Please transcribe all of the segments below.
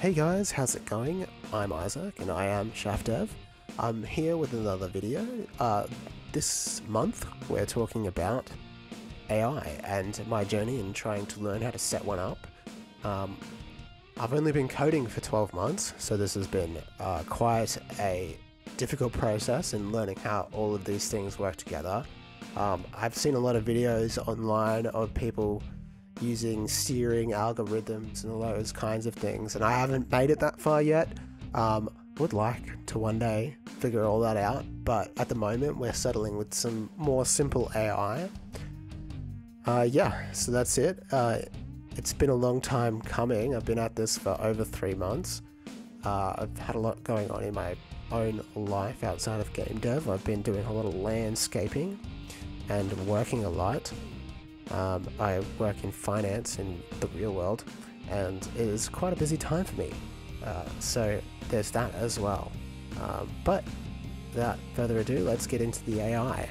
Hey guys, how's it going? I'm Isaac and I am Chaff Dev. I'm here with another video. This month we're talking about AI and my journey in trying to learn how to set one up. I've only been coding for 12 months, so this has been quite a difficult process in learning how all of these things work together. I've seen a lot of videos online of people using steering algorithms and all those kinds of things, and I haven't made it that far yet. Would like to one day figure all that out, but at the moment we're settling with some more simple AI. Yeah, so that's it. It's been a long time coming. I've been at this for over 3 months. I've had a lot going on in my own life outside of game dev. I've been doing a lot of landscaping and working a lot. I work in finance in the real world, and it is quite a busy time for me, so there's that as well. But without further ado, let's get into the AI.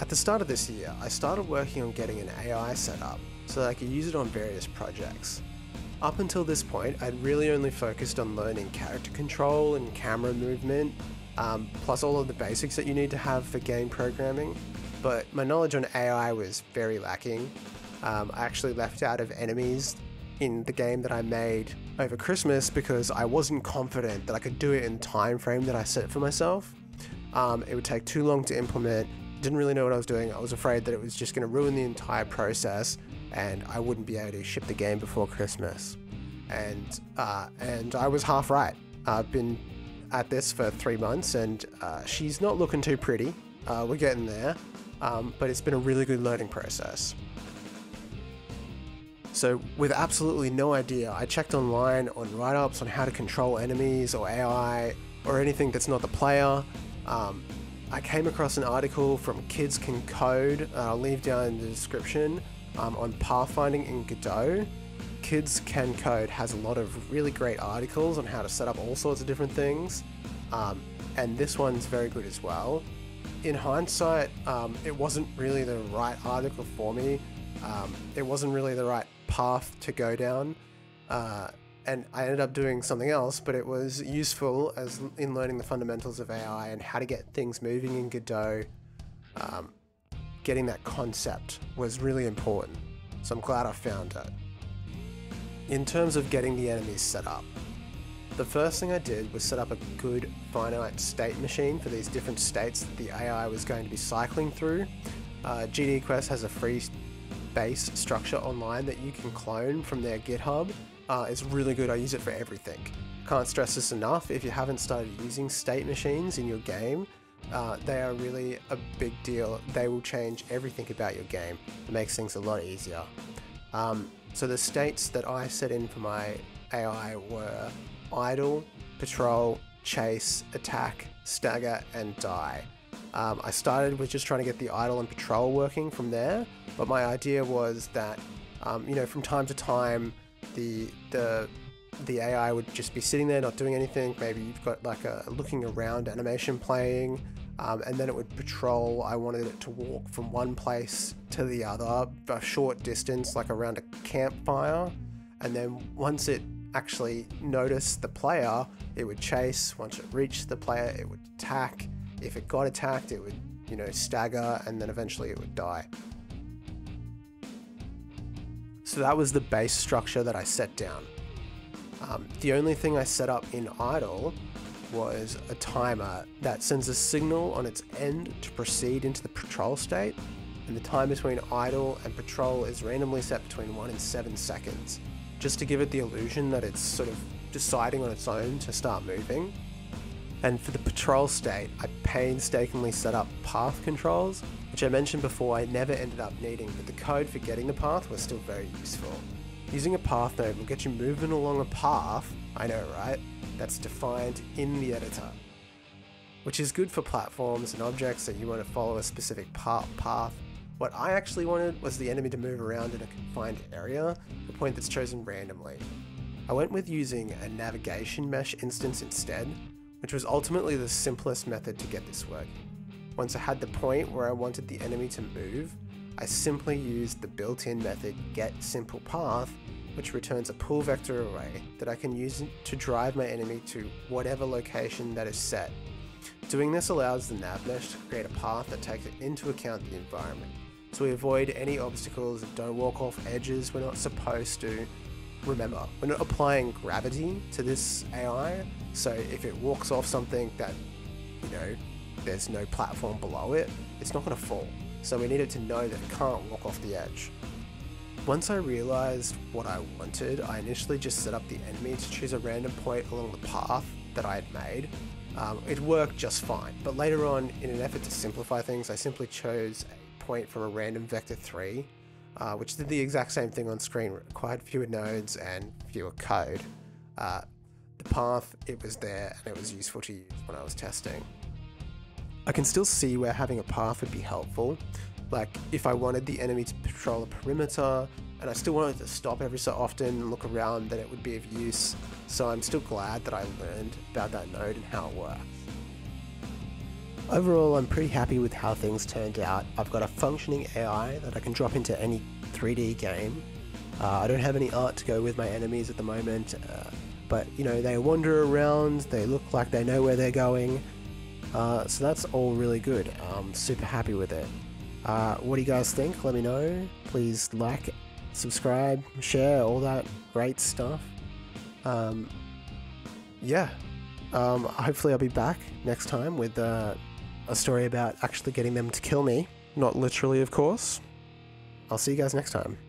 At the start of this year, I started working on getting an AI set up so that I could use it on various projects. Up until this point, I'd really only focused on learning character control and camera movement, plus all of the basics that you need to have for game programming. But my knowledge on AI was very lacking. I actually left out of enemies in the game that I made over Christmas because I wasn't confident that I could do it in the time frame that I set for myself. It would take too long to implement. Didn't really know what I was doing. I was afraid that it was just going to ruin the entire process and I wouldn't be able to ship the game before Christmas. And I was half right. I've been at this for 3 months, and she's not looking too pretty. We're getting there. But it's been a really good learning process. So with absolutely no idea, I checked online on write-ups on how to control enemies or AI or anything that's not the player. I came across an article from Kids Can Code, I'll leave down in the description, on pathfinding in Godot. Kids Can Code has a lot of really great articles on how to set up all sorts of different things, and this one's very good as well. In hindsight, it wasn't really the right article for me. It wasn't really the right path to go down, and I ended up doing something else, but it was useful as in learning the fundamentals of AI and how to get things moving in Godot. Getting that concept was really important, so I'm glad I found it. In terms of getting the enemies set up, the first thing I did was set up a good finite state machine for these different states that the AI was going to be cycling through. GDQuest has a free base structure online that you can clone from their GitHub. It's really good. I use it for everything. Can't stress this enough. If you haven't started using state machines in your game, they are really a big deal. They will change everything about your game. It makes things a lot easier. So the states that I set in for my AI were idle, patrol, chase, attack, stagger, and die. I started with just trying to get the idle and patrol working from there, but my idea was that, you know, from time to time, the AI would just be sitting there not doing anything. Maybe you've got like a looking around animation playing, and then it would patrol. I wanted it to walk from one place to the other, a short distance, like around a campfire, and then once it actually notice the player, it would chase. Once it reached the player, it would attack. If it got attacked, it would, you know, stagger, and then eventually it would die. So that was the base structure that I set down. The only thing I set up in idle was a timer that sends a signal on its end to proceed into the patrol state, and the time between idle and patrol is randomly set between 1 and 7 seconds. Just to give it the illusion that it's sort of deciding on its own to start moving. And for the patrol state, I painstakingly set up path controls, which I mentioned before I never ended up needing, but the code for getting the path was still very useful. Using a path node will get you moving along a path, I know right, that's defined in the editor, which is good for platforms and objects that you want to follow a specific path. What I actually wanted was the enemy to move around in a confined area, a point that's chosen randomly. I went with using a navigation mesh instance instead, which was ultimately the simplest method to get this working. Once I had the point where I wanted the enemy to move, I simply used the built-in method getSimplePath, which returns a pull vector array that I can use to drive my enemy to whatever location that is set. Doing this allows the nav mesh to create a path that takes into account the environment, so we avoid any obstacles and don't walk off edges we're not supposed to. Remember, we're not applying gravity to this AI, so if it walks off something that, you know, there's no platform below it, it's not going to fall. So we needed to know that it can't walk off the edge. Once I realized what I wanted, I initially just set up the enemy to choose a random point along the path that I had made. It worked just fine, but later on, in an effort to simplify things, I simply chose a point from a random vector 3, which did the exact same thing on screen, required fewer nodes and fewer code. The path, it was there and it was useful to use when I was testing. I can still see where having a path would be helpful, like if I wanted the enemy to patrol a perimeter and I still wanted to stop every so often and look around, then it would be of use, so I'm still glad that I learned about that node and how it works. Overall, I'm pretty happy with how things turned out. I've got a functioning AI that I can drop into any 3D game. I don't have any art to go with my enemies at the moment, but you know, they wander around, they look like they know where they're going, so that's all really good. I'm super happy with it. What do you guys think? Let me know. Please like, subscribe, share, all that great stuff. Hopefully I'll be back next time with a story about actually getting them to kill me. Not literally, of course. I'll see you guys next time.